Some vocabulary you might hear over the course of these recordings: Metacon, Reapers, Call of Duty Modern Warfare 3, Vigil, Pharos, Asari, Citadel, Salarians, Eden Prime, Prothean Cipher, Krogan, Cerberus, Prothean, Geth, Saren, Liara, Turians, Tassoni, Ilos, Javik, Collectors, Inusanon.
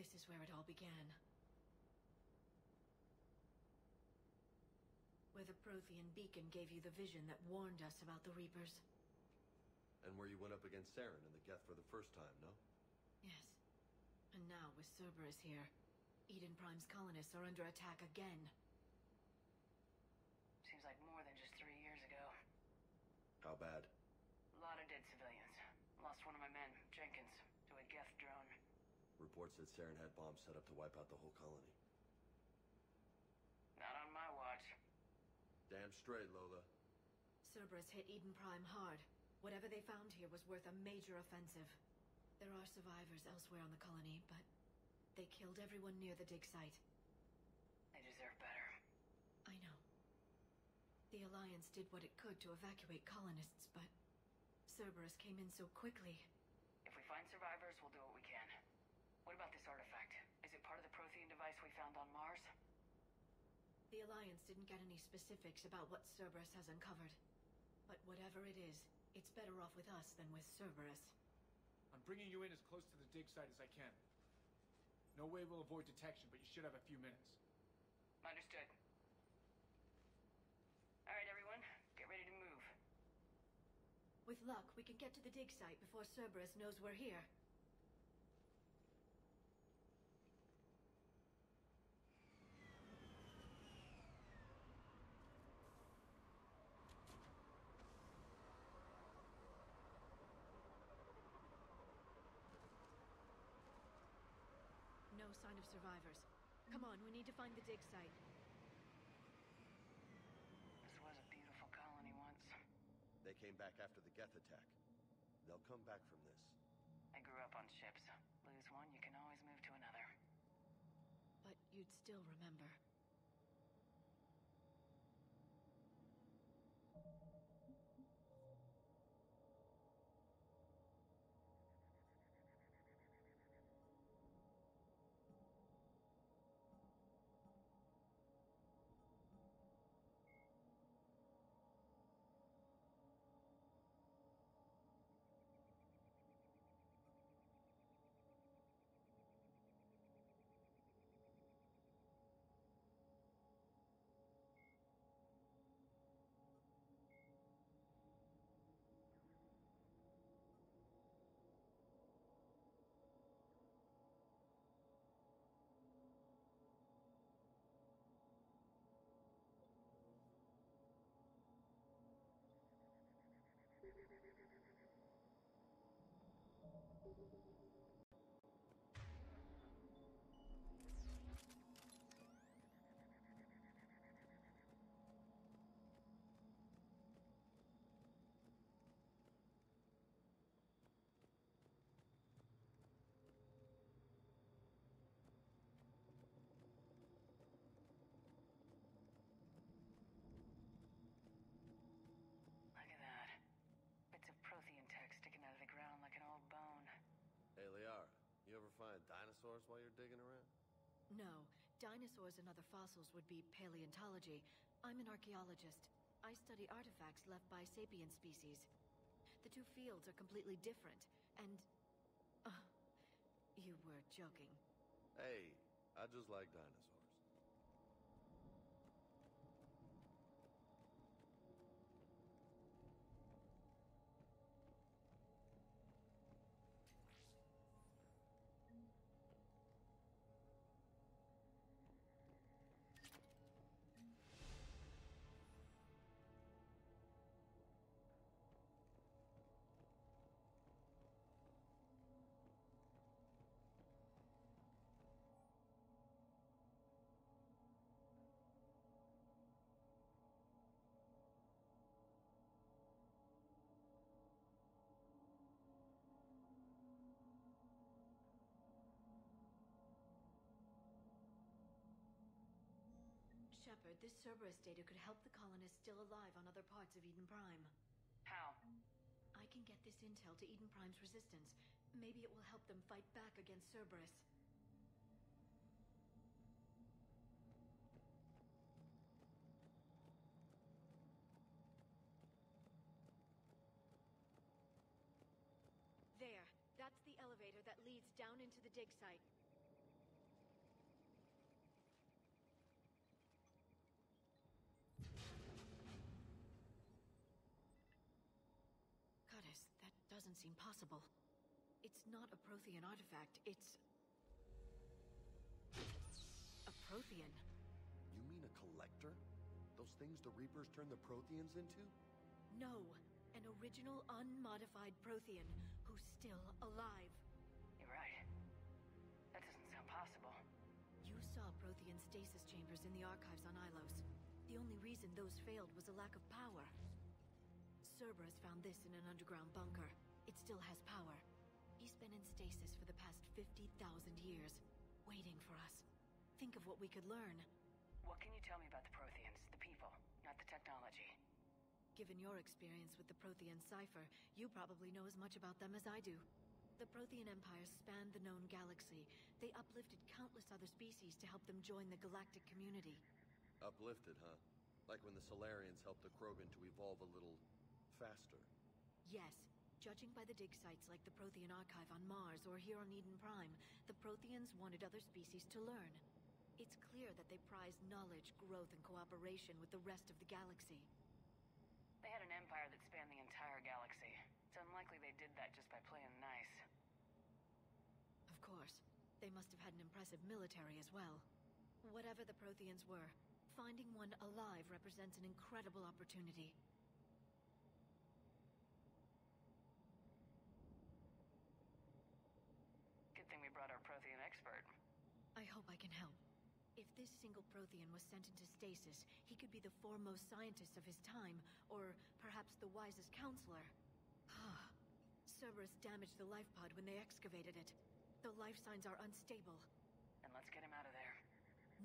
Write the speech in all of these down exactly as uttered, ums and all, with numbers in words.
This is where it all began. Where the Prothean beacon gave you the vision that warned us about the Reapers. And where you went up against Saren and the Geth for the first time, no? Yes. And now, with Cerberus here, Eden Prime's colonists are under attack again. Seems like more than just three years ago. How bad? A lot of dead civilians. Lost one of my men, Jenkins, to a Geth drone. Reports that Saren had bombs set up to wipe out the whole colony. Not on my watch. Damn straight, Lola. Cerberus hit Eden Prime hard. Whatever they found here was worth a major offensive. There are survivors elsewhere on the colony, but they killed everyone near the dig site. They deserve better. I know. The Alliance did what it could to evacuate colonists, but Cerberus came in so quickly. If we find survivors, we'll do what we can. What about this artifact? Is it part of the Prothean device we found on Mars? The Alliance didn't get any specifics about what Cerberus has uncovered. But whatever it is, it's better off with us than with Cerberus. I'm bringing you in as close to the dig site as I can. No way we'll avoid detection, but you should have a few minutes. Understood. All right, everyone. Get ready to move. With luck, we can get to the dig site before Cerberus knows we're here. No sign of survivors. Come on, we need to find the dig site. This was a beautiful colony once. They came back after the Geth attack. They'll come back from this. I grew up on ships. Lose one, you can always move to another. But you'd still remember. Prothean tech sticking out of the ground like an old bone. Hey, Liara, you ever find dinosaurs while you're digging around? No. Dinosaurs and other fossils would be paleontology. I'm an archaeologist. I study artifacts left by sapient species. The two fields are completely different, and... Uh, you were joking. Hey, I just like dinosaurs. Shepard, this Cerberus data could help the colonists still alive on other parts of Eden Prime. How? I can get this intel to Eden Prime's resistance. Maybe it will help them fight back against Cerberus. There. That's the elevator that leads down into the dig site. doesn't seem possible. It's not a Prothean artifact, it's... a Prothean. You mean a collector? Those things the Reapers turn the Protheans into? No. An original, unmodified Prothean, who's still alive. You're right. That doesn't sound possible. You saw Prothean stasis chambers in the archives on Ilos. The only reason those failed was a lack of power. Cerberus found this in an underground bunker. It still has power. He's been in stasis for the past fifty thousand years, waiting for us. Think of what we could learn. What can you tell me about the Protheans, the people, not the technology? Given your experience with the Prothean Cipher, you probably know as much about them as I do. The Prothean Empire spanned the known galaxy. They uplifted countless other species to help them join the galactic community. Uplifted, huh? Like when the Salarians helped the Krogan to evolve a little... faster? Yes. Judging by the dig sites like the Prothean Archive on Mars or here on Eden Prime, the Protheans wanted other species to learn. It's clear that they prized knowledge, growth, and cooperation with the rest of the galaxy. They had an empire that spanned the entire galaxy. It's unlikely they did that just by playing nice. Of course. They must have had an impressive military as well. Whatever the Protheans were, finding one alive represents an incredible opportunity. Good thing we brought our Prothean expert. I hope I can help. If this single Prothean was sent into stasis, he could be the foremost scientist of his time, or perhaps the wisest counselor. Cerberus damaged the life pod when they excavated it. The life signs are unstable. Then let's get him out of there.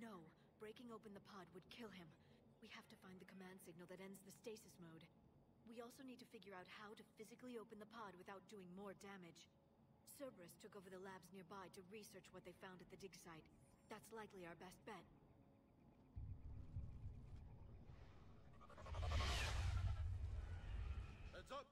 No, breaking open the pod would kill him. We have to find the command signal that ends the stasis mode. We also need to figure out how to physically open the pod without doing more damage. Cerberus took over the labs nearby to research what they found at the dig site. That's likely our best bet. Heads up!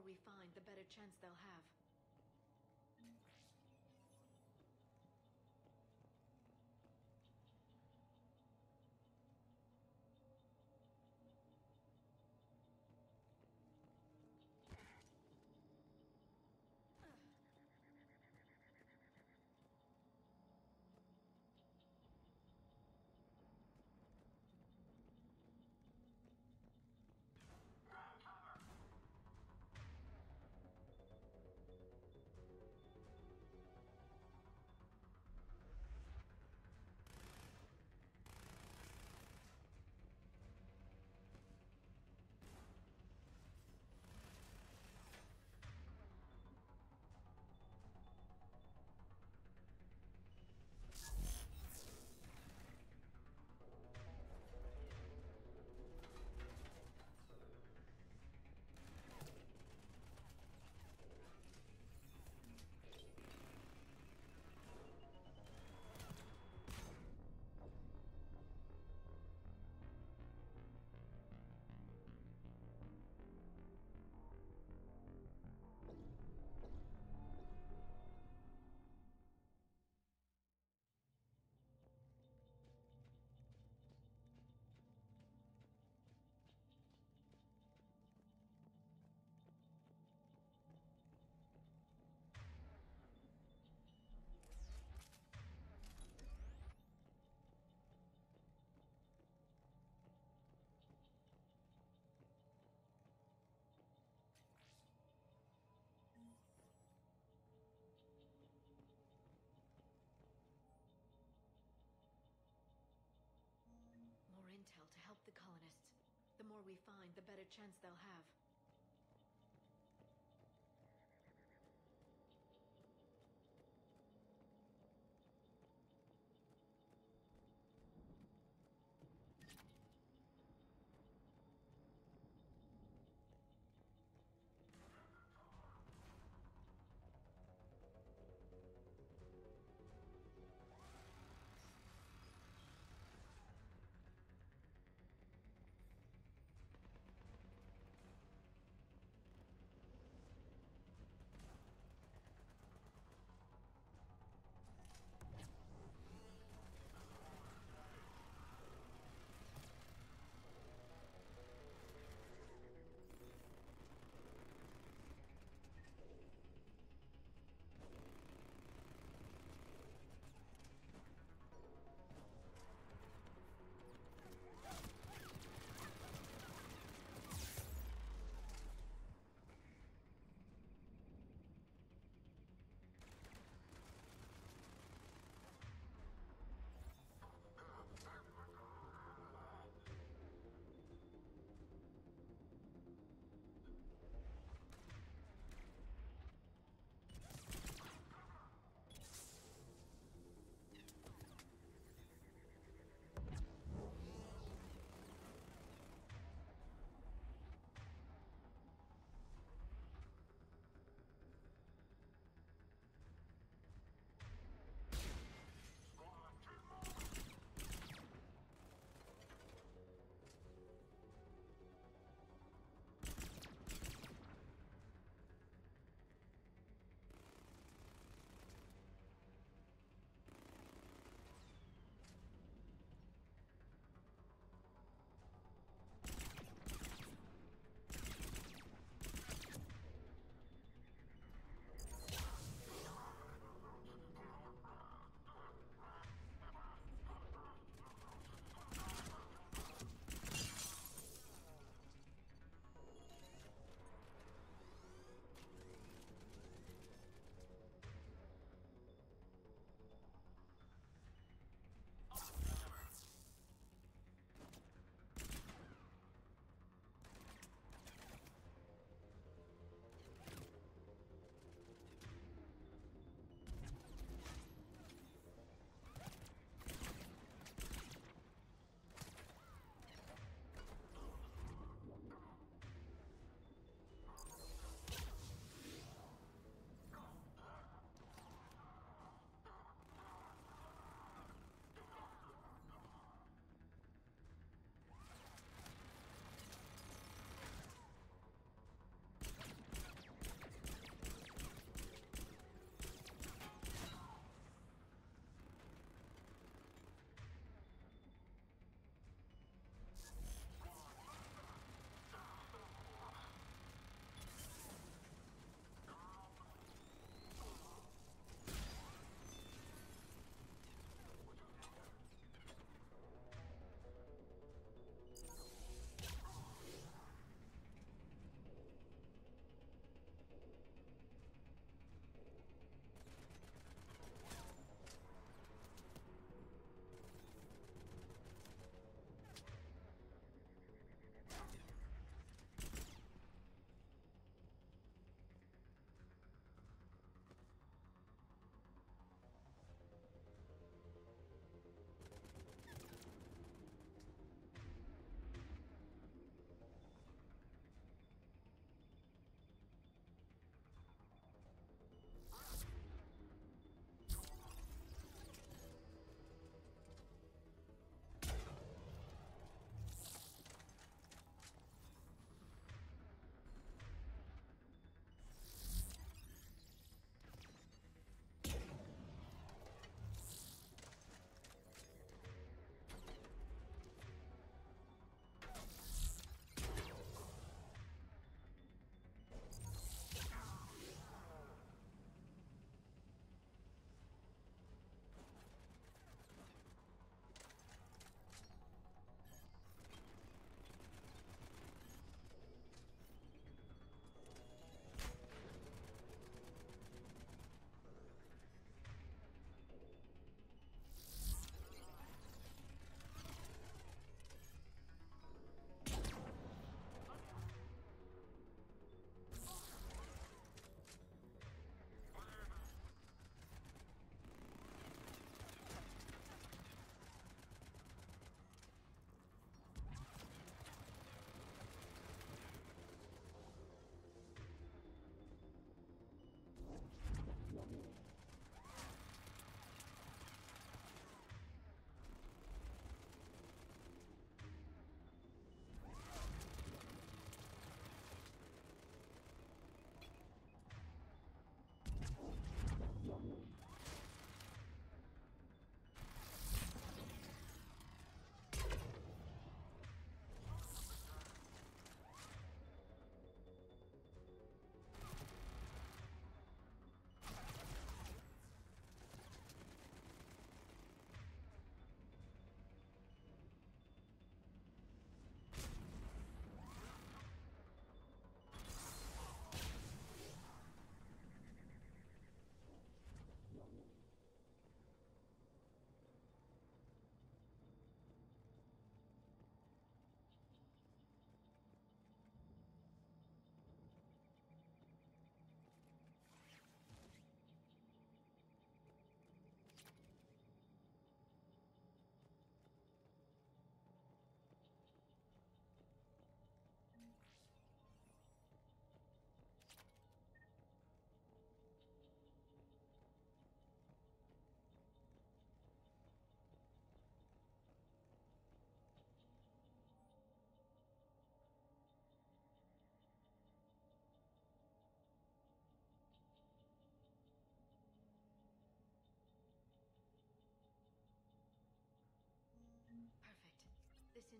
more we find, the better chance they'll have. Intel to help the colonists. The more we find, the better chance they'll have.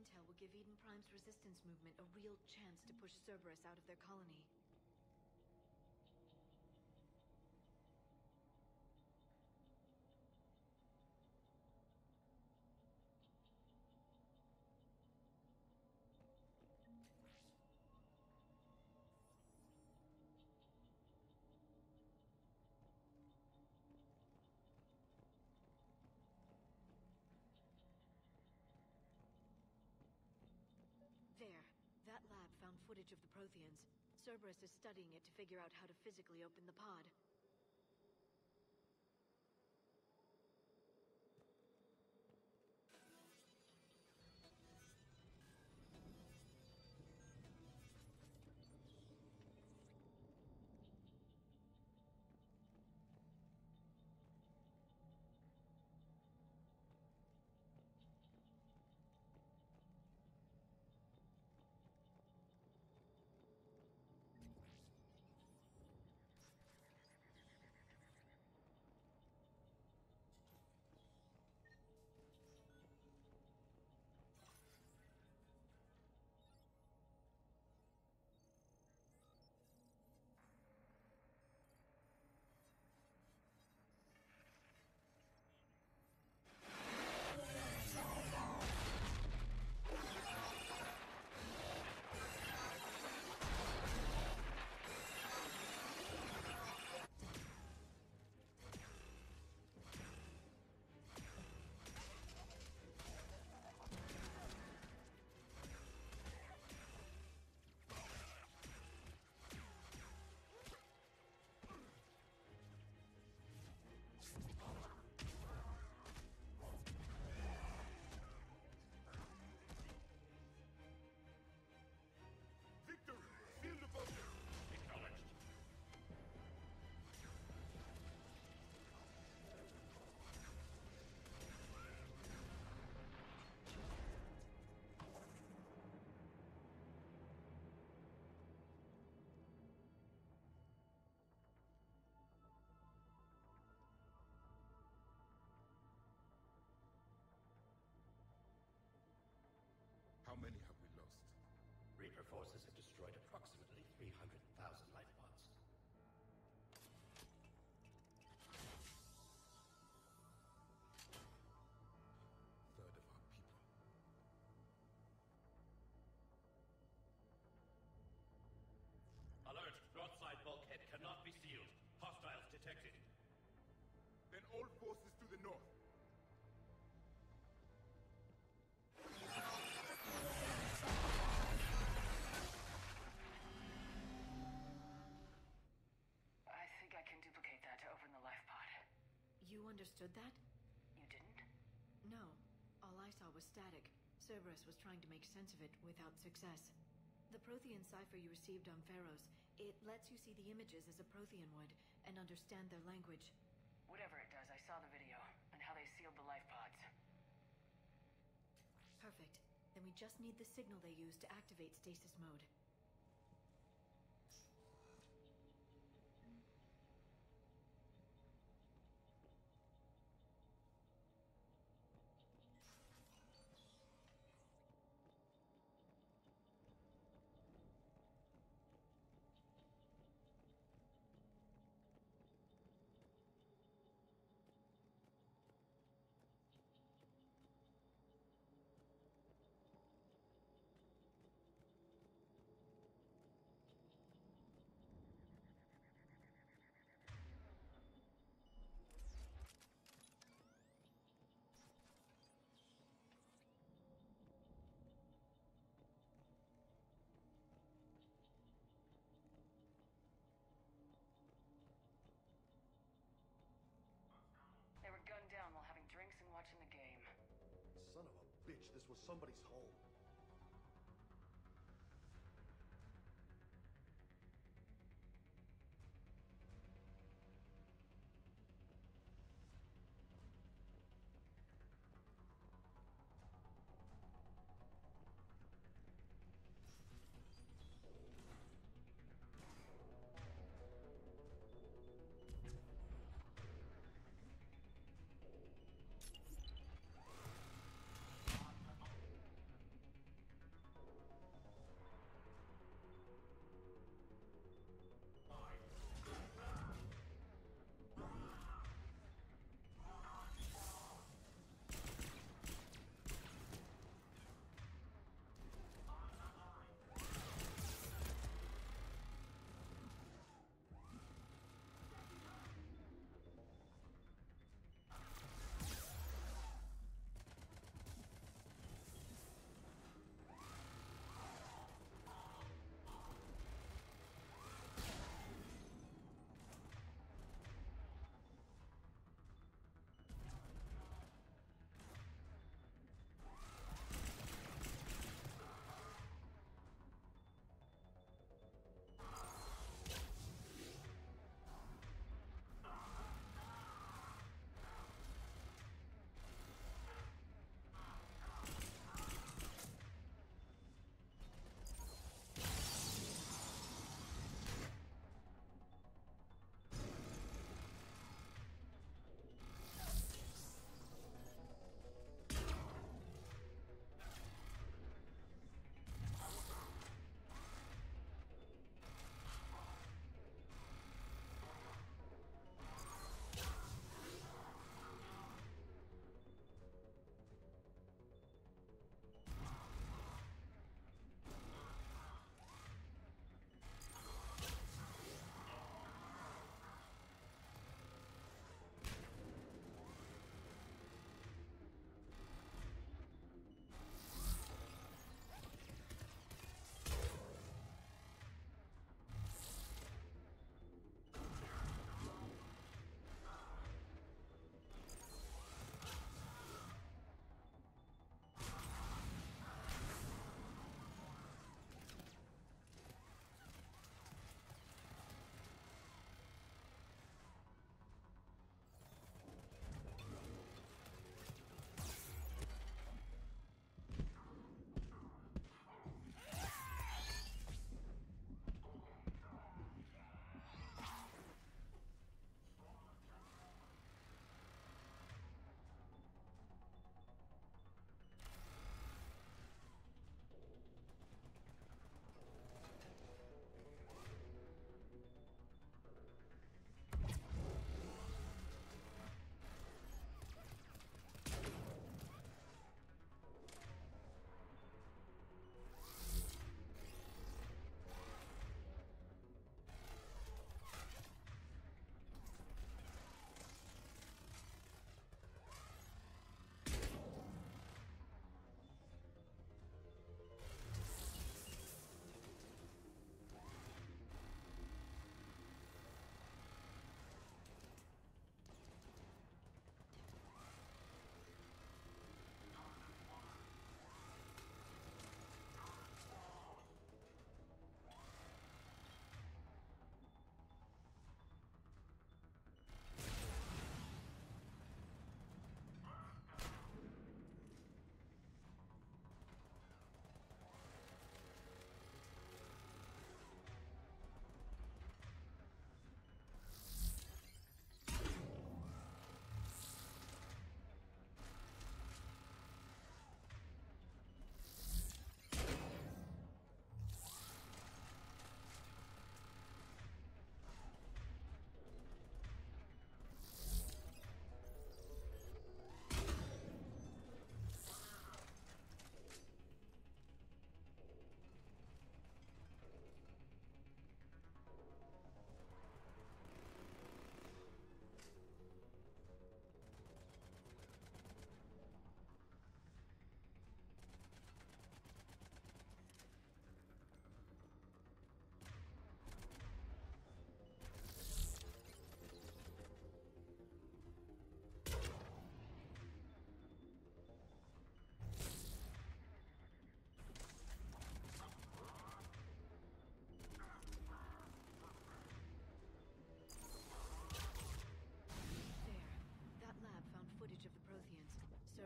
intel will give Eden Prime's resistance movement a real chance to push Cerberus out of their colony. There. That lab found footage of the Protheans. Cerberus is studying it to figure out how to physically open the pod. How many have we lost? Reaper forces have destroyed approximately three hundred thousand life pods. A third of our people. Alert! Broadside bulkhead cannot be sealed. Hostiles detected. Then all forces to the north. You understood that? You didn't? No. All I saw was static. Cerberus was trying to make sense of it without success. The Prothean cipher you received on Pharos, it lets you see the images as a Prothean would, and understand their language. Whatever it does, I saw the video, and how they sealed the life pods. Perfect. Then we just need the signal they used to activate stasis mode. They were gunned down while having drinks and watching the game. Son of a bitch, this was somebody's home.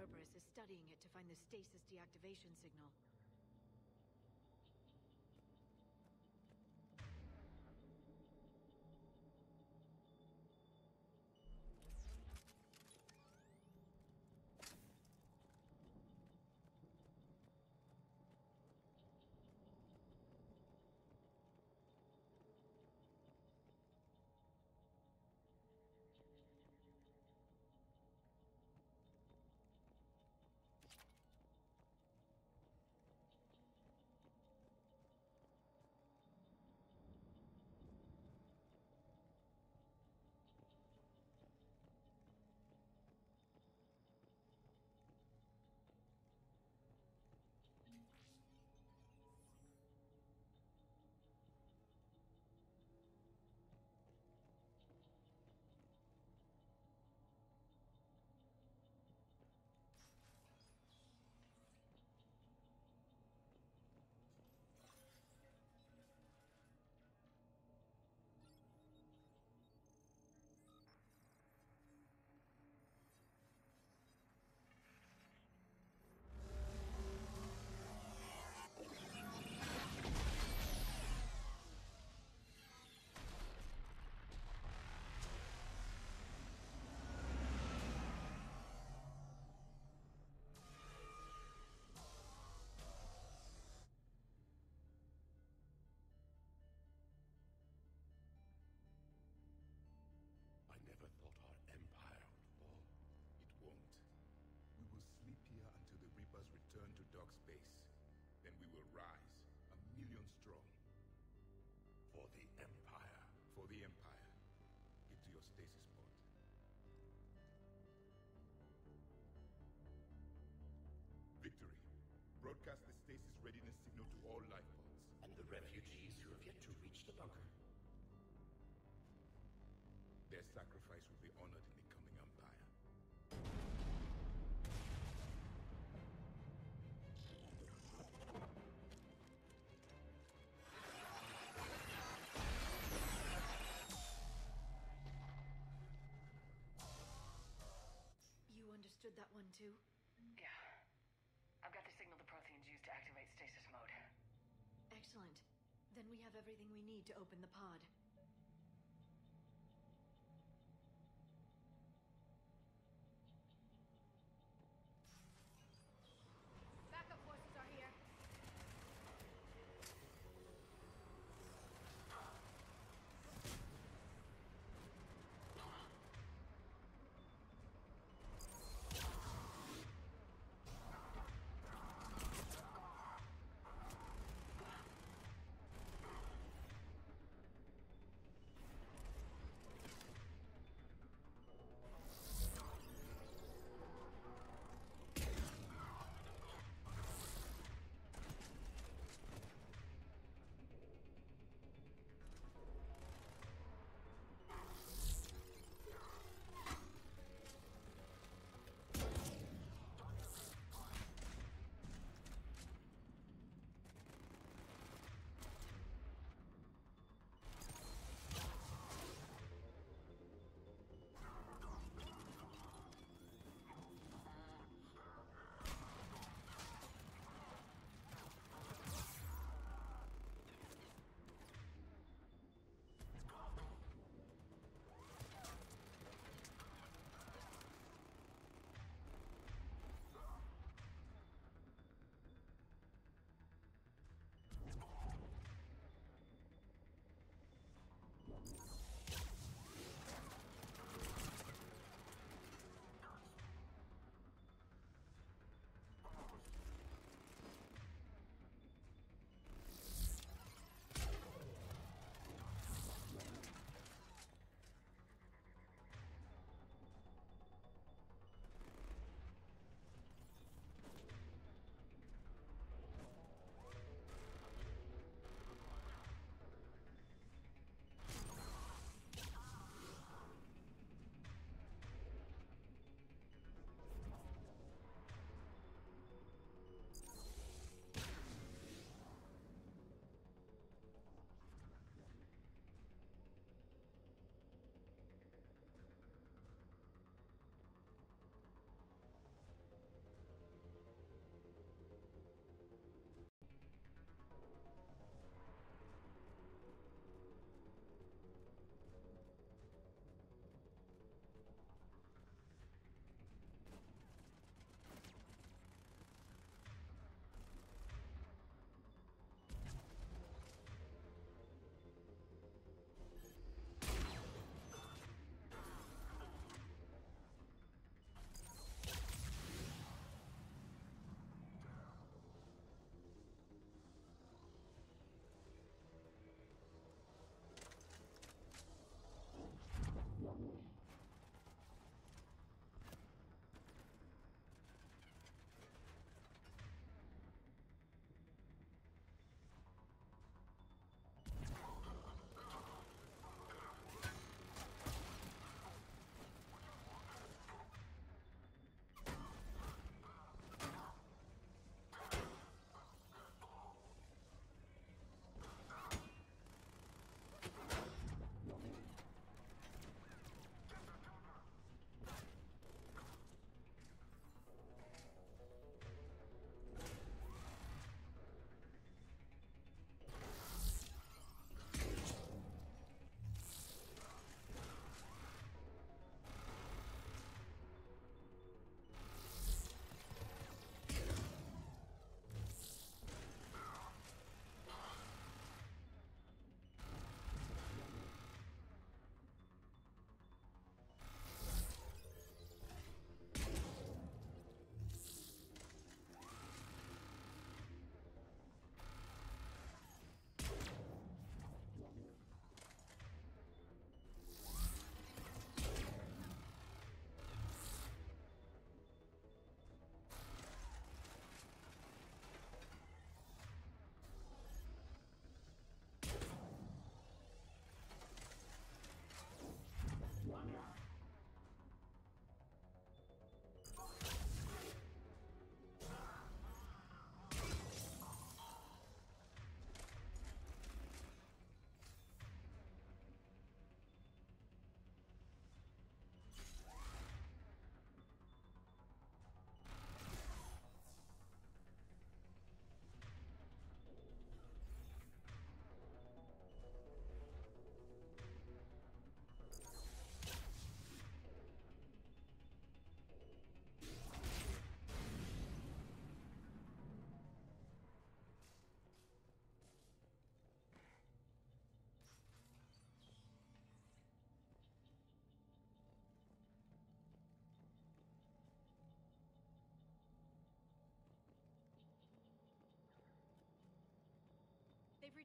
Cerberus is studying it to find the stasis deactivation signal. Never thought our empire would fall. It won't. We will sleep here until the Reapers return to dark space. Then we will rise, a million strong. For the Empire. For the Empire. Get to your stasis pod. Victory. Broadcast the stasis readiness signal to all life pods. And the refugees who have yet to reach the bunker. Their sacrifice will be honored in the coming Empire. You understood that one too? Yeah. I've got the signal the Protheans used to activate stasis mode. Excellent. Then we have everything we need to open the pod.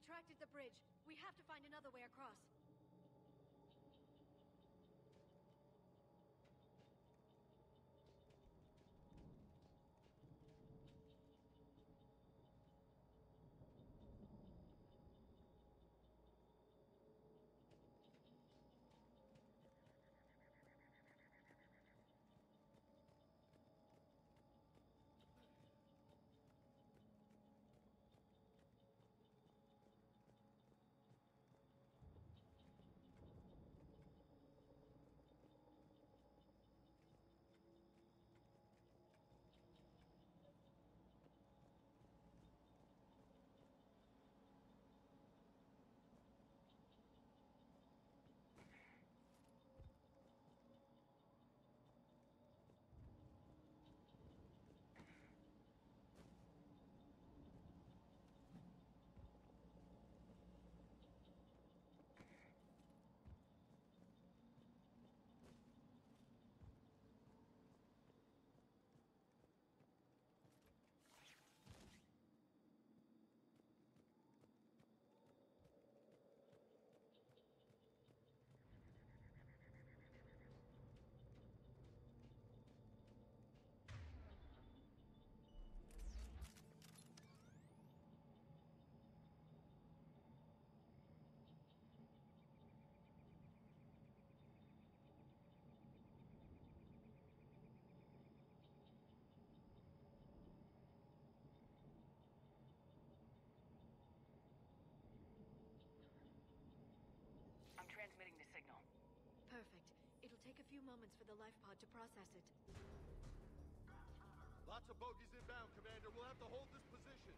retracted the bridge. We have to find another way across. I'm transmitting the signal. Perfect. It'll take a few moments for the life pod to process it. Lots of bogeys inbound, Commander. We'll have to hold this position.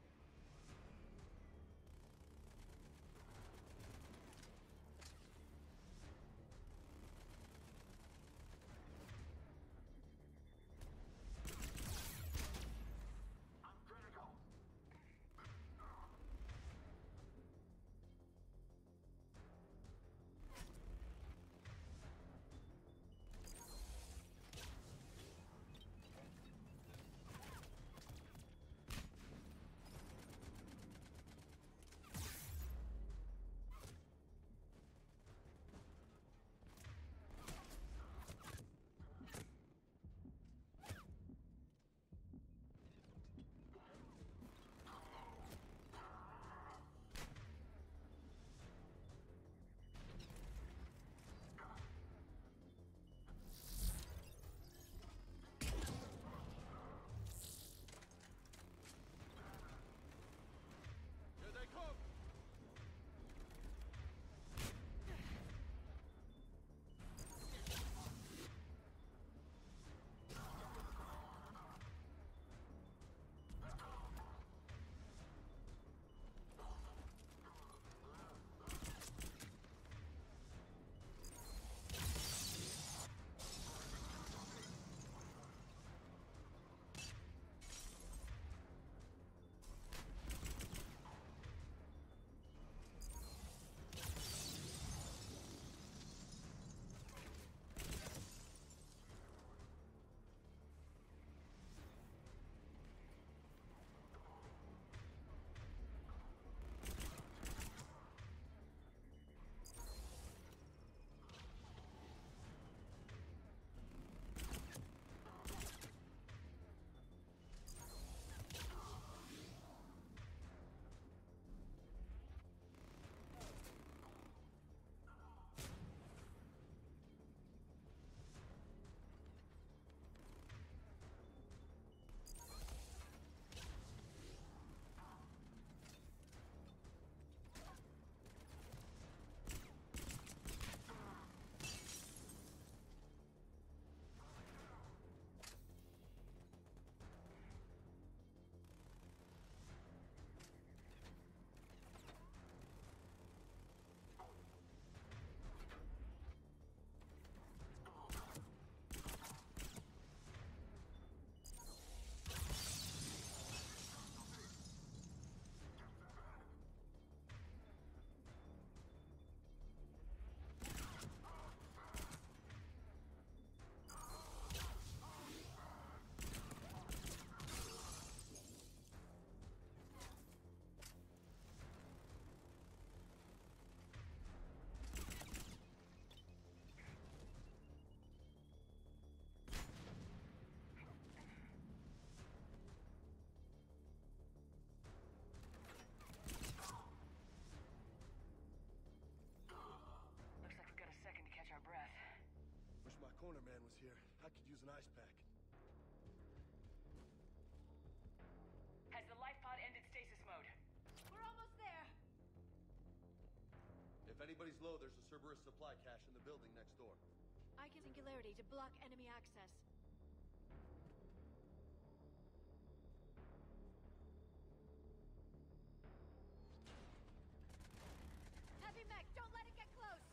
If anybody's low, there's a Cerberus supply cache in the building next door. I can singularity to block enemy access. Heavy mech, don't let it get close!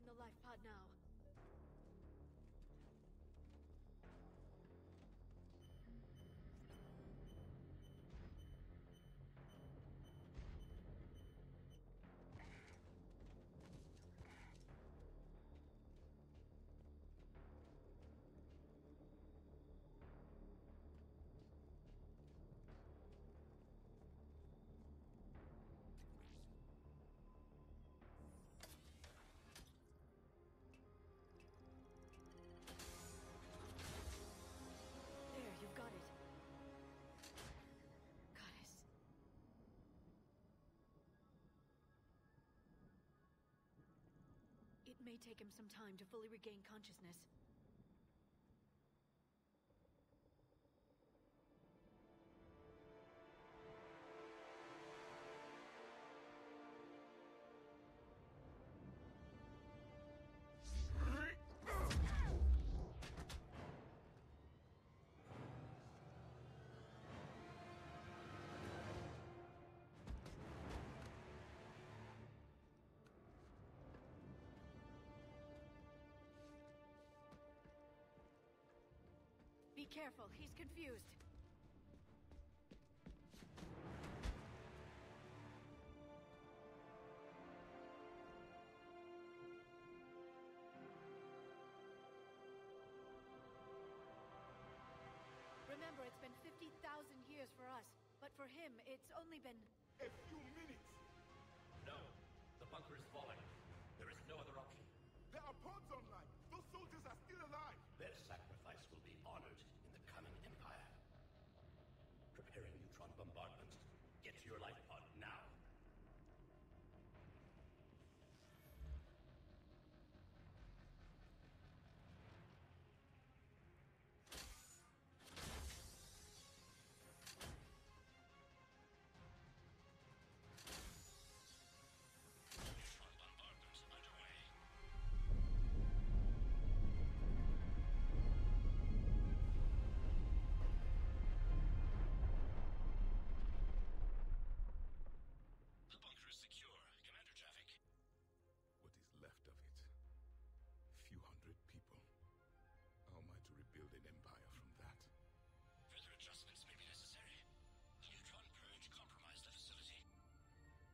open the life pod now. It may take him some time to fully regain consciousness. Be careful, he's confused. Remember, it's been fifty thousand years for us, but for him, it's only been... a few minutes! No! The bunker is falling. There is no other option. There are pods online! Those soldiers are still alive! Their sacrifice will be honored in the coming Empire. Preparing neutron bombardment. Get to your life pod now!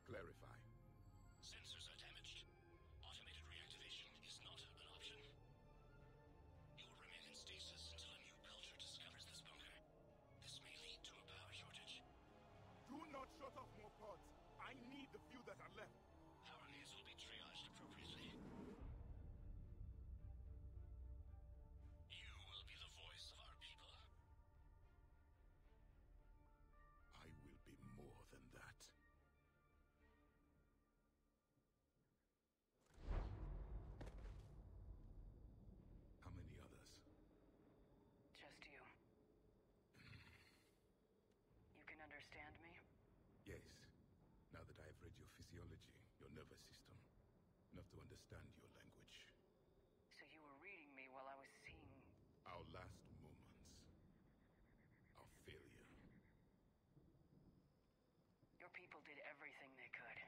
Clarify. Sensors are damaged. Automated reactivation is not an option. You will remain in stasis until a new culture discovers this bunker. This may lead to a power shortage. Do not shut off more pods. I need the few that are left. Power needs will be triaged appropriately. You will be the voice of our people. I will be more than that. How many others? Just you. You can understand me? Yes. Now that I have read your physiology, your nervous system. Enough to understand your language. So you were reading me while I was seeing... our last moments. Our failure. Your people did everything they could.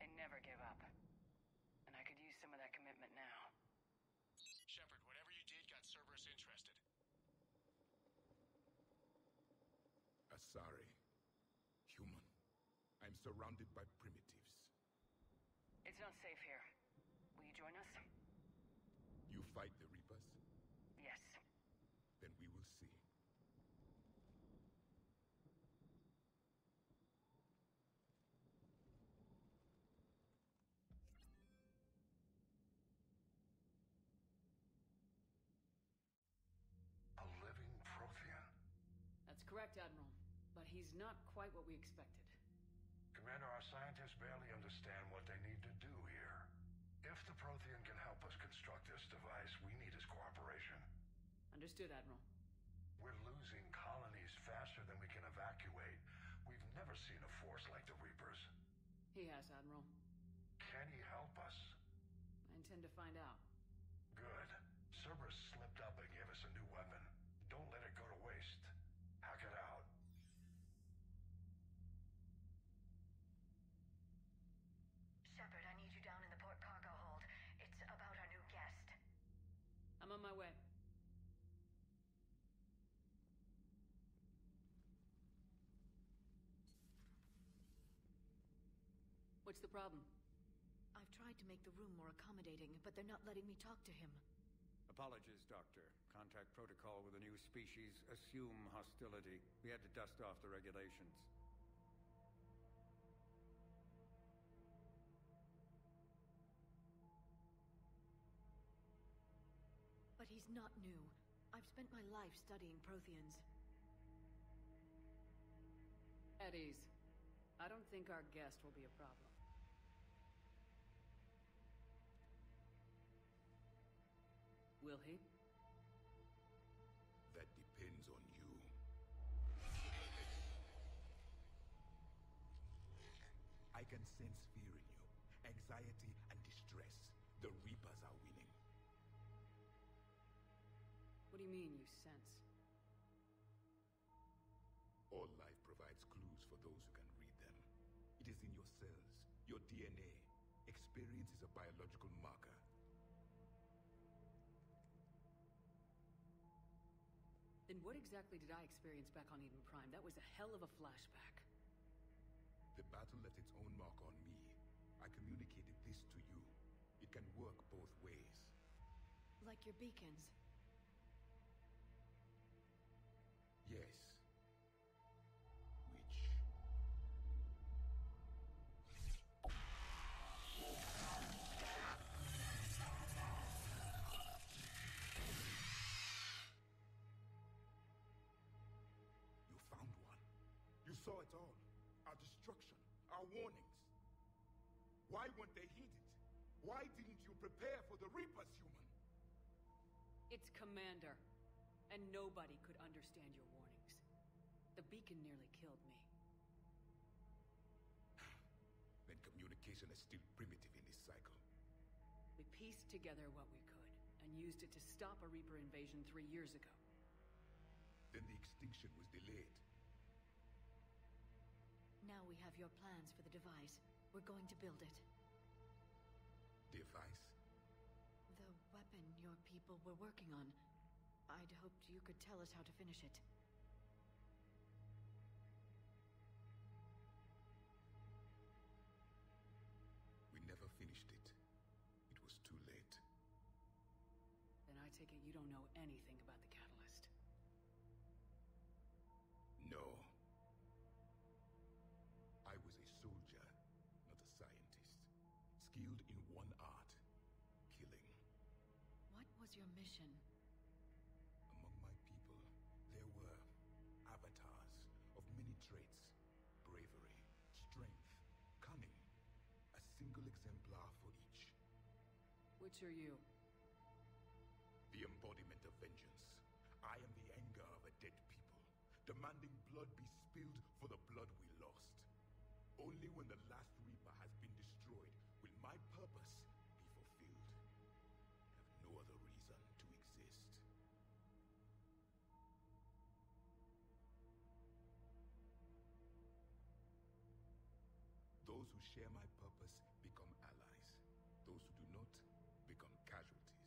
And never gave up. And I could use some of that commitment now. Shepard, whatever you did got Cerberus interested. Asari. Human. I'm surrounded by primitives. It's not safe here. Will you join us? You fight the Reapers? Yes. Then we will see. Prothean. That's correct, Admiral. But he's not quite what we expected. Commander, our scientists barely understand what they need to do here. If the Prothean can help us construct this device, we need his cooperation. Understood, Admiral. We're losing colonies faster than we can evacuate. We've never seen a force like the Reapers. He has, Admiral. Can he help us? I intend to find out. Good. Cerberus slipped up and gave us a new weapon. Don't let it go to waste. Hack it out. Shepard, I need you down in the port cargo hold. It's about What's the problem? I've tried to make the room more accommodating, but they're not letting me talk to him. Apologies, Doctor. Contact protocol with a new species assume hostility. We had to dust off the regulations. But he's not new. I've spent my life studying Protheans. At ease. I don't think our guest will be a problem. Will he? That depends on you. I can sense fear in you, anxiety and distress. The Reapers are winning. What do you mean, you sense? All life provides clues for those who can read them. It is in your cells, your D N A. Experience is a biological marker. Then what exactly did I experience back on Eden Prime? That was a hell of a flashback. The battle left its own mark on me. I communicated this to you. It can work both ways. Like your beacons? Yes. Which... We saw it all. Our destruction, our warnings. Why weren't they heeded? Why didn't you prepare for the Reapers, human? It's Commander, and nobody could understand your warnings. The beacon nearly killed me. Then communication is still primitive in this cycle. We pieced together what we could, and used it to stop a Reaper invasion three years ago. Then the extinction was delayed. Now we have your plans for the device. We're going to build it. Device? The weapon your people were working on. I'd hoped you could tell us how to finish it. We never finished it. It was too late. Then I take it you don't know anything about the catalyst. No. I was a soldier, not a scientist. Skilled in one art, killing. What was your mission? Among my people, there were avatars of many traits. Bravery, strength, cunning. A single exemplar for each. Which are you? The embodiment of vengeance. I am the anger of a dead people, demanding blood be spilled for the blood we lost. Only when the last Reaper has been destroyed will my purpose be fulfilled. I have no other reason to exist. Those who share my purpose become allies. Those who do not become casualties.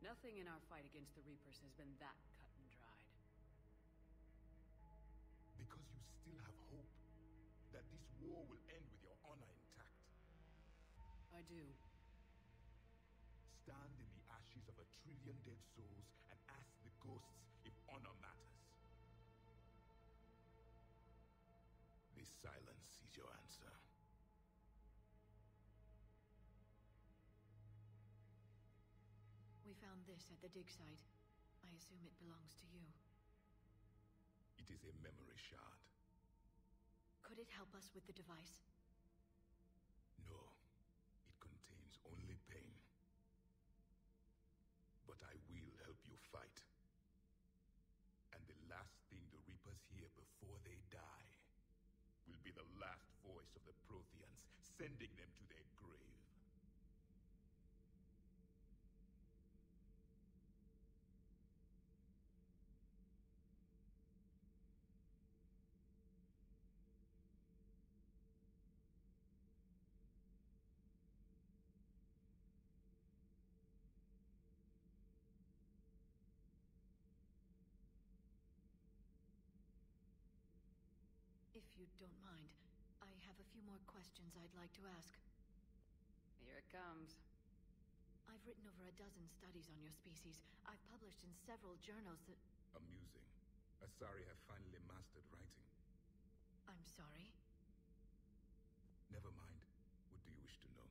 Nothing in our fight against the Reapers has been that cut and dried. Because you still have hope that this war will end with your honor intact. I do. Stand in the ashes of a trillion dead souls and ask the ghosts if honor matters. This silence is your answer. We found this at the dig site. I assume it belongs to you. It is a memory shard. Could it help us with the device? No. It contains only pain. But I will help you fight. And the last thing the Reapers hear before they die will be the last voice of the Protheans, sending them to their grave. If you don't mind, I have a a few more questions I'd like to ask. Here it comes. I've written over a dozen studies on your species. I've published in several journals that... Amusing. Asari have finally mastered writing. I'm sorry? Never mind. What do you wish to know?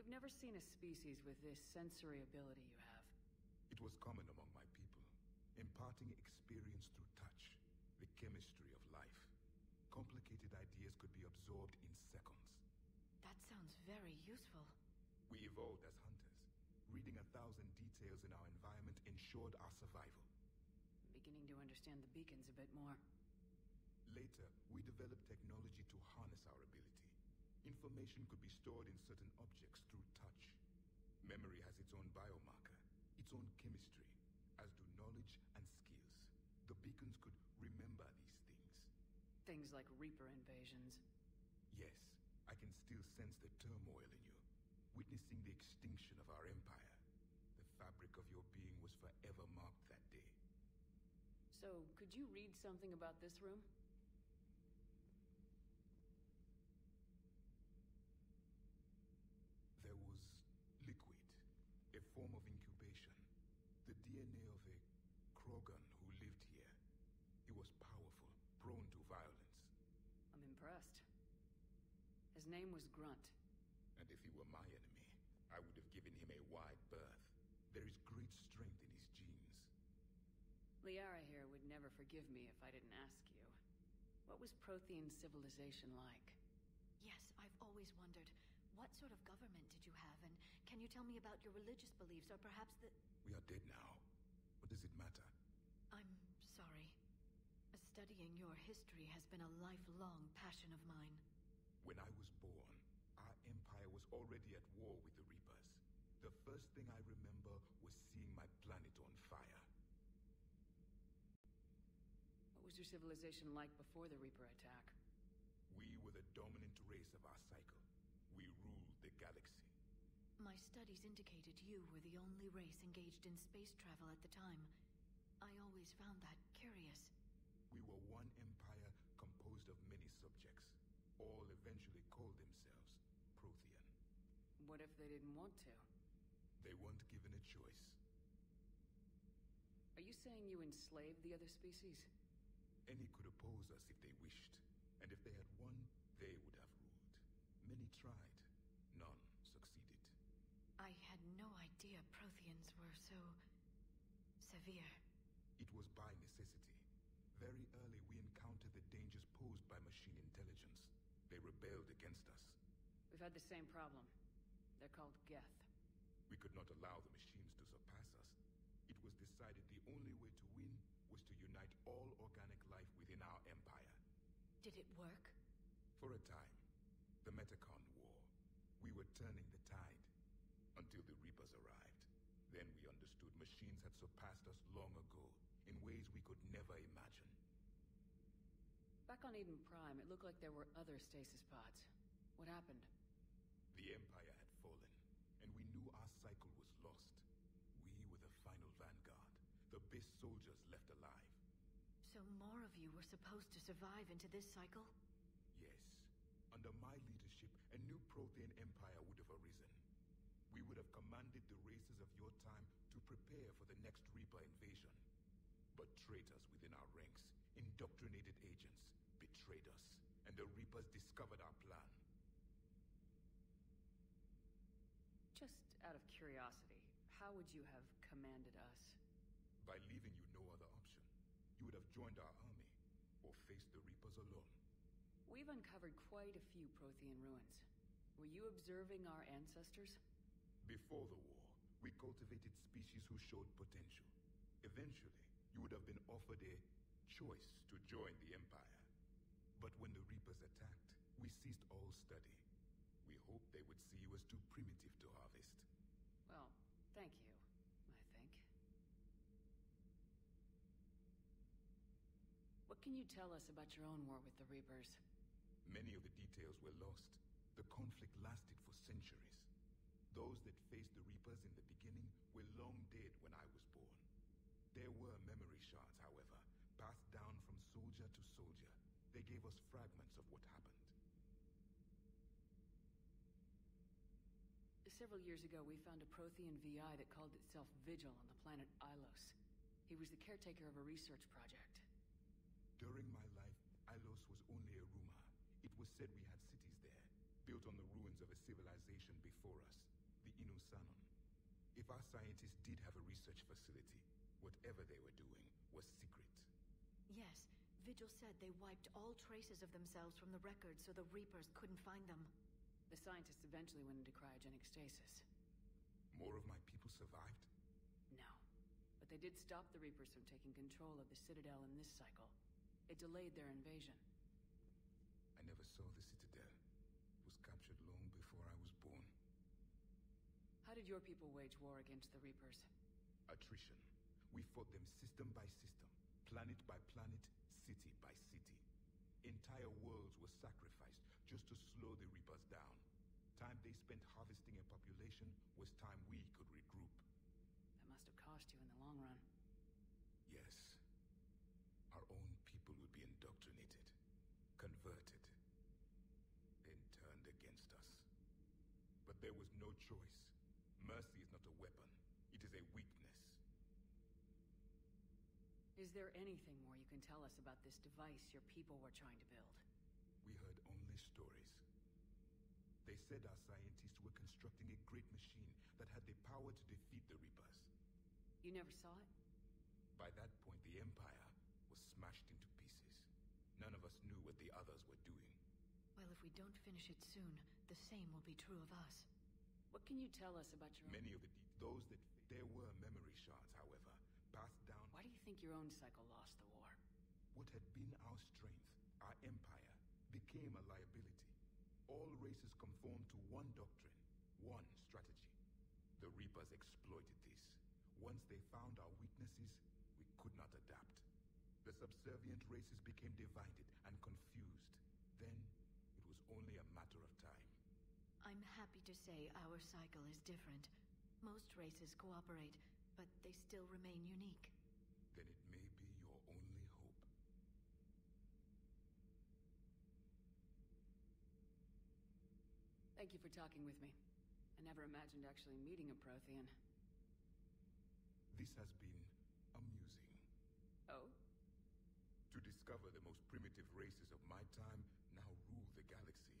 We've never seen a species with this sensory ability you have. It was common among my people, imparting experience through touch, the chemistry of life. Complicated ideas could be absorbed in seconds. That sounds very useful. We evolved as hunters. Reading a thousand details in our environment ensured our survival. I'm beginning to understand the beacons a bit more. Later, we developed technology to harness our ability. Information could be stored in certain objects through touch. Memory has its own biomarker, its own chemistry, as do knowledge and skills. The beacons could remember these things. Things like Reaper invasions. Yes, I can still sense the turmoil in you, witnessing the extinction of our empire. The fabric of your being was forever marked that day. So, could you read something about this room? There was liquid, a form of incubation. The D N A of a Krogan who lived here. He was powerful, prone to violence. I'm impressed. His name was Grunt. And if he were my enemy, I would have given him a wide berth. There is great strength in his genes. Liara here would never forgive me if I didn't ask you. What was Prothean civilization like? Yes, I've always wondered. What sort of government did you have, and can you tell me about your religious beliefs, or perhaps the... We are dead now. What does it matter? I'm sorry. Studying your history has been a lifelong passion of mine. When I was born, our empire was already at war with the Reapers. The first thing I remember was seeing my planet on fire. What was your civilization like before the Reaper attack? We were the dominant race of our cycle. We ruled the galaxy. My studies indicated you were the only race engaged in space travel at the time. I always found that curious. We were one empire composed of many subjects. All eventually called themselves Prothean. What if they didn't want to? They weren't given a choice. Are you saying you enslaved the other species? Any could oppose us if they wished. And if they had won, they would have ruled. Many tried. None succeeded. I had no idea Protheans were so... severe. It was by necessity. Very early we encountered the dangers posed by machine intelligence. They rebelled against us. We've had the same problem. They're called Geth. We could not allow the machines to surpass us. It was decided the only way to win was to unite all organic life within our empire. Did it work? For a time. The Metacon War. We were turning the tide, until the Reapers arrived. Then we understood machines had surpassed us long ago, in ways we could never imagine. Back on Eden Prime, it looked like there were other stasis pods. What happened? The Empire had fallen, and we knew our cycle was lost. We were the final vanguard, the best soldiers left alive. So more of you were supposed to survive into this cycle? Yes. Under my leadership, a new Prothean empire would have arisen. We would have commanded the races of your time to prepare for the next Reaper invasion. But traitors within our ranks, indoctrinated agents, betrayed us, and the Reapers discovered our plan. Just out of curiosity, how would you have commanded us? By leaving you no other option. You would have joined our army, or faced the Reapers alone. We've uncovered quite a few Prothean ruins. Were you observing our ancestors? Before the war, we cultivated species who showed potential. Eventually, you would have been offered a choice to join the Empire. But when the Reapers attacked, we ceased all study. We hoped they would see you as too primitive to harvest. Well, thank you, I think. What can you tell us about your own war with the Reapers? Many of the details were lost. The conflict lasted for centuries. Those that faced the Reapers in the beginning were long dead when I was born. There were memory shards, however, passed down from soldier to soldier. They gave gave us fragments of what happened. Several years ago, we found a Prothean V I that called itself Vigil on the planet Ilos. He was the caretaker of a research project. During my life, Ilos was only a rumor. It was said we had cities there, built on the ruins of a civilization before us, the Inusanon. If our scientists did have a research facility, whatever they were doing was secret. Yes, Vigil said they wiped all traces of themselves from the record so the Reapers couldn't find them. The scientists eventually went into cryogenic stasis. More of my people survived? No. But they did stop the Reapers from taking control of the Citadel in this cycle. It delayed their invasion. I never saw the Citadel. It was captured long before I was born. How did your people wage war against the Reapers? Attrition. We fought them system by system, planet by planet, city by city. Entire worlds were sacrificed just to slow the Reapers down. Time they spent harvesting a population was time we could regroup. That must have cost you in the long run. Yes. Our own people would be indoctrinated, converted, then turned against us. But there was no choice. Mercy is not a weapon. It is a weakness. Is there anything more you can tell us about this device your people were trying to build? We heard only stories. They said our scientists were constructing a great machine that had the power to defeat the Reapers. You never saw it? By that point, the Empire was smashed into pieces. None of us knew what the others were doing. Well, if we don't finish it soon, the same will be true of us. What can you tell us about your Many own... of the... Those that... There were memory shards, however, passed down... Why do you think your own cycle lost the war? What had been our strength, our empire, became a liability. All races conformed to one doctrine, one strategy. The Reapers exploited this. Once they found our weaknesses, we could not adapt. The subservient races became divided and confused. Then, it was only a matter of time. I'm happy to say our cycle is different. Most races cooperate, but they still remain unique. Then it may be your only hope. Thank you for talking with me. I never imagined actually meeting a Prothean. This has been amusing. Oh? To discover the most primitive races of my time now rule the galaxy.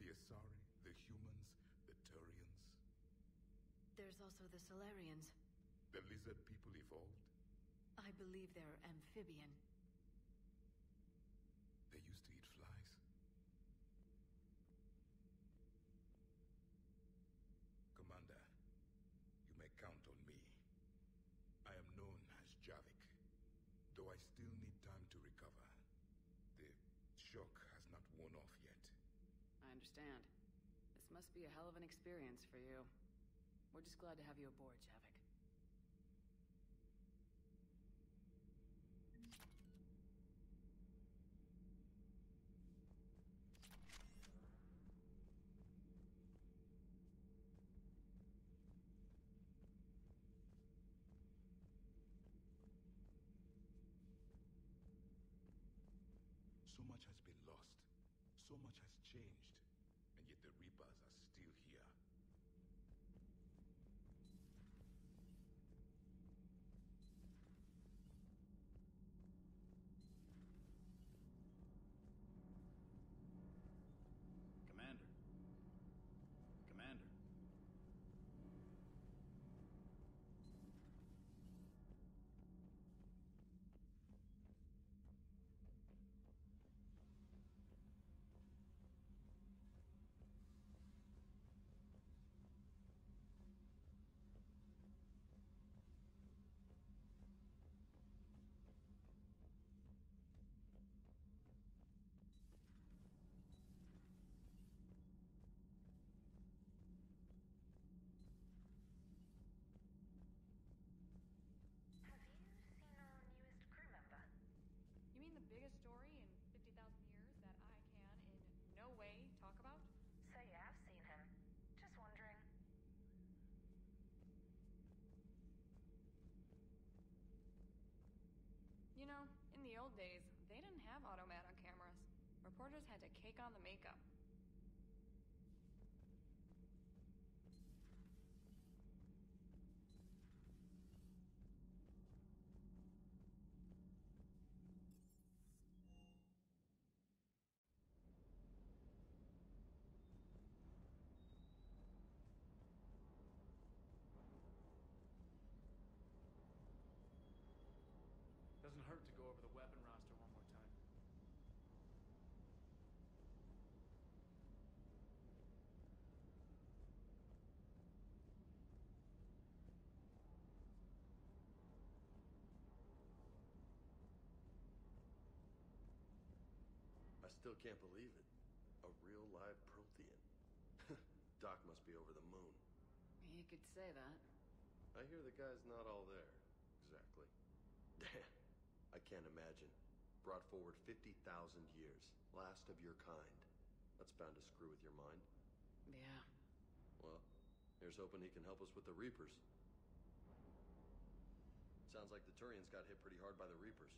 The Asari, the humans, the Turians. There's also the Salarians. The lizard people evolved? I believe they're amphibian. They used to eat flies. Commander, you may count on me. I am known as Javik. Though I still need time to recover. The shock has not worn off yet. I understand. This must be a hell of an experience for you. We're just glad to have you aboard, Javik. So much has been lost, so much has changed, and yet the Reapers are still here. Commander. Commander. had to cake on the makeup. Doesn't hurt to go over the weapon roster one more time. I still can't believe it. A real live Prothean. Doc must be over the moon. You could say that. I hear the guy's not all there, exactly. Damn. I can't imagine. Brought forward fifty thousand years. Last of your kind. That's bound to screw with your mind. Yeah. Well, here's hoping he can help us with the Reapers. Sounds like the Turians got hit pretty hard by the Reapers.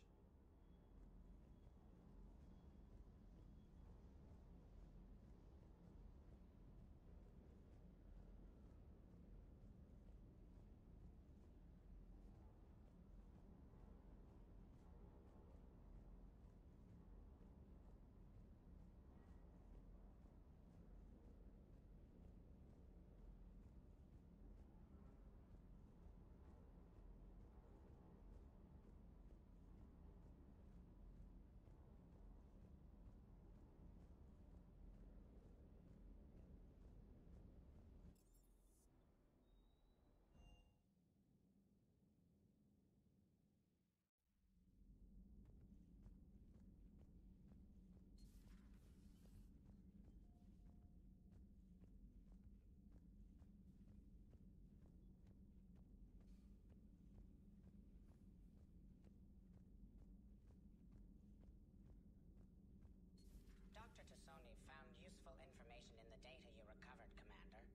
Doctor Tassoni found useful information in the data you recovered, Commander.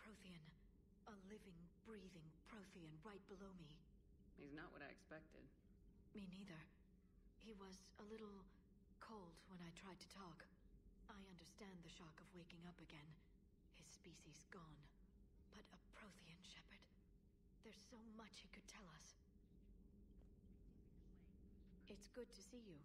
Prothean. A living, breathing Prothean right below me. He's not what I expected. Me neither. He was a little cold when I tried to talk. I understand the shock of waking up again. His species gone. But a Prothean, Shepard. There's so much he could tell us. It's good to see you.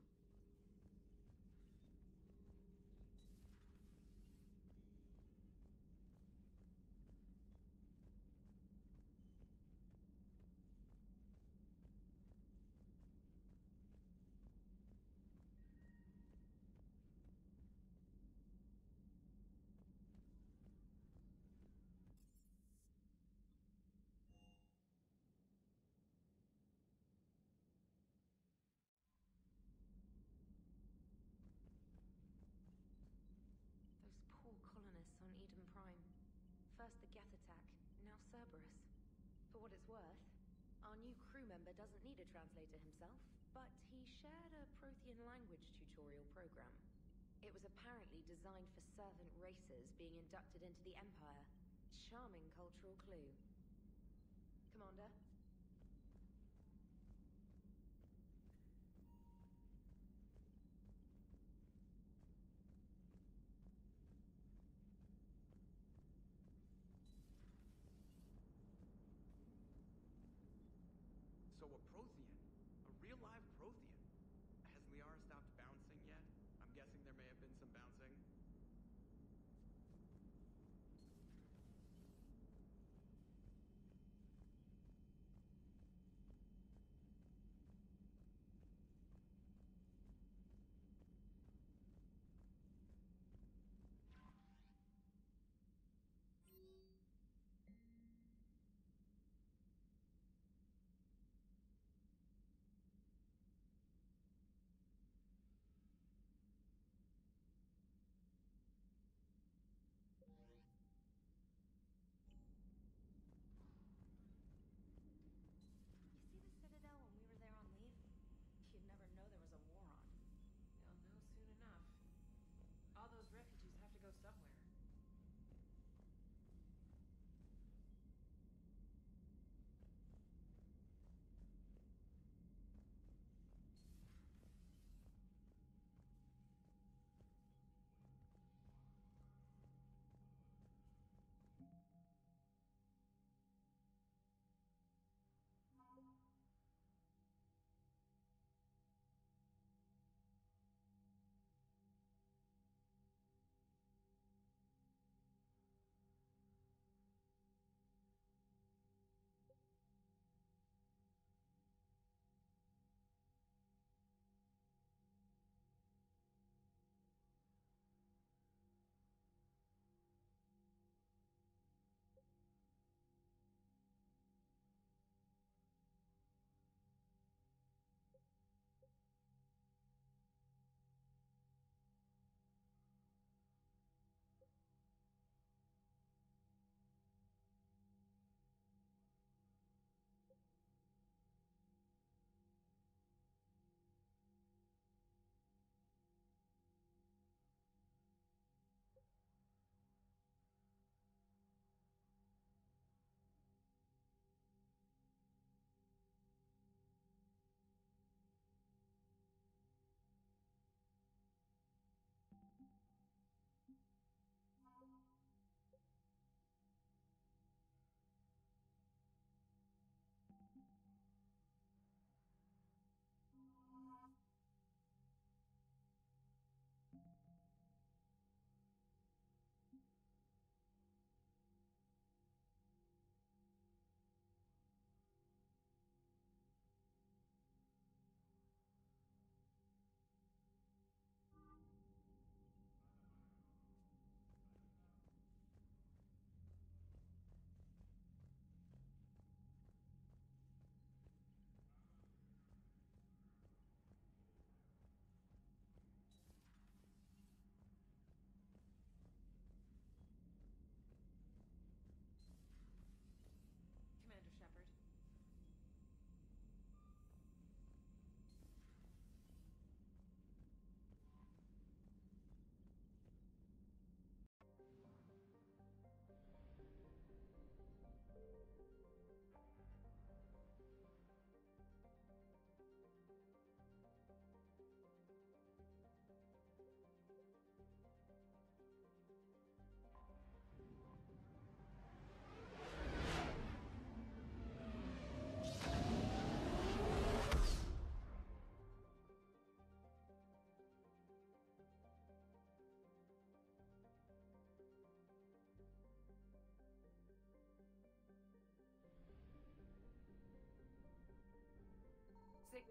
Poor colonists on Eden Prime. First the Geth attack, now Cerberus. For what it's worth, our new crew member doesn't need a translator himself, but he shared a Prothean language tutorial program. It was apparently designed for servant races being inducted into the Empire. Charming cultural clue. Commander? So a Prothean, a real live Prothean. Has Liara stopped bouncing yet? I'm guessing there may have been some bouncing.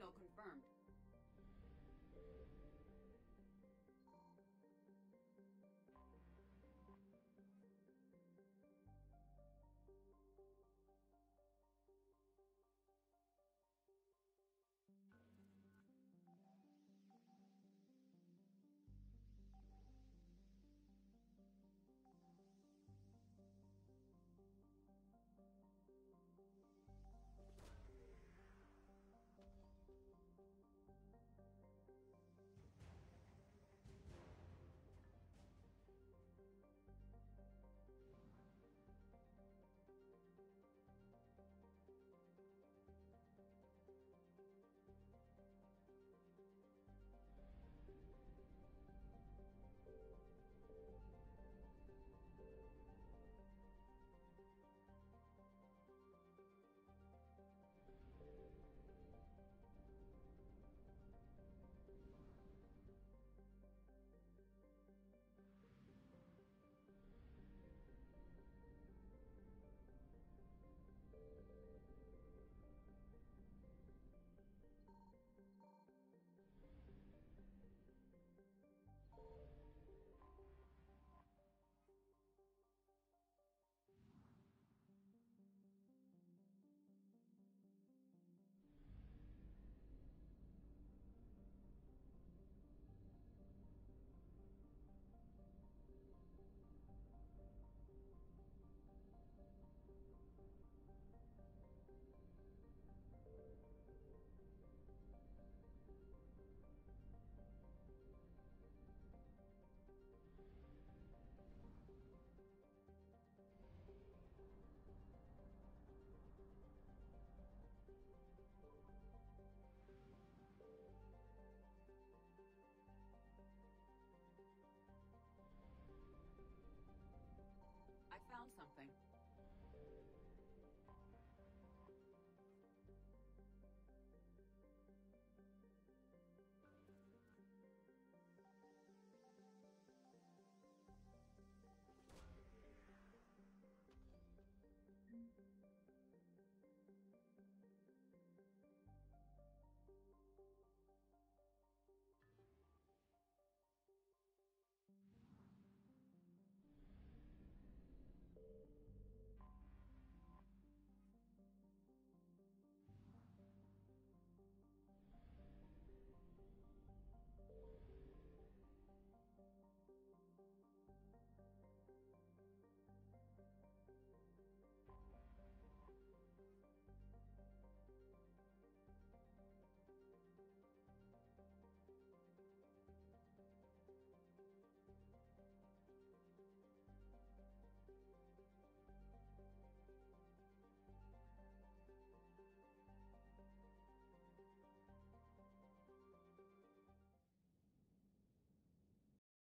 signal confirmed.